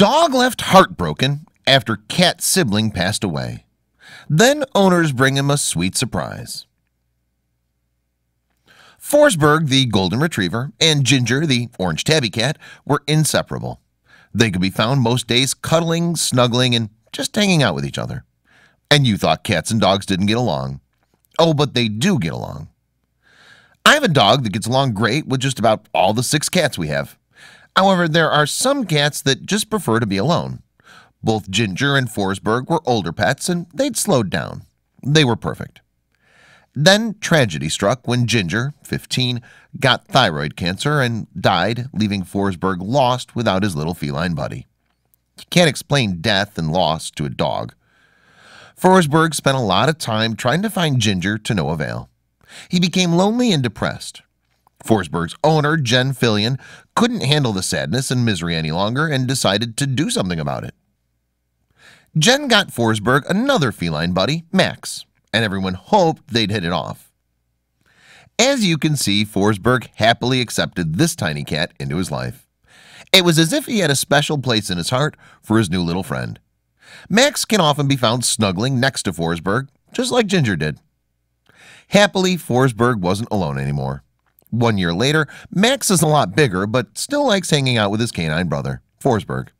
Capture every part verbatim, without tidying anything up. Dog left heartbroken after cat sibling passed away. Then owners bring him a sweet surprise. Forsberg, the golden retriever, and Ginger, the orange tabby cat, were inseparable. They could be found most days cuddling, snuggling, and just hanging out with each other. And you thought cats and dogs didn't get along. Oh, but they do get along. I have a dog that gets along great with just about all the six cats we have. However, there are some cats that just prefer to be alone. Both Ginger and Forsberg were older pets, and they'd slowed down. They were perfect. Then tragedy struck when Ginger, fifteen, got thyroid cancer and died, leaving Forsberg lost without his little feline buddy. You can't explain death and loss to a dog. Forsberg spent a lot of time trying to find Ginger to no avail. He became lonely and depressed. Forsberg's owner, Jen Fillion, couldn't handle the sadness and misery any longer and decided to do something about it. Jen got Forsberg another feline buddy, Max, and everyone hoped they'd hit it off. As you can see, Forsberg happily accepted this tiny cat into his life. It was as if he had a special place in his heart for his new little friend. Max can often be found snuggling next to Forsberg, just like Ginger did. Happily, Forsberg wasn't alone anymore. One year later, Max is a lot bigger but still likes hanging out with his canine brother, Forsberg.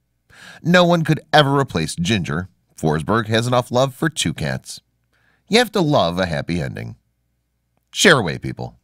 No one could ever replace Ginger. Forsberg has enough love for two cats. You have to love a happy ending. Share away, people.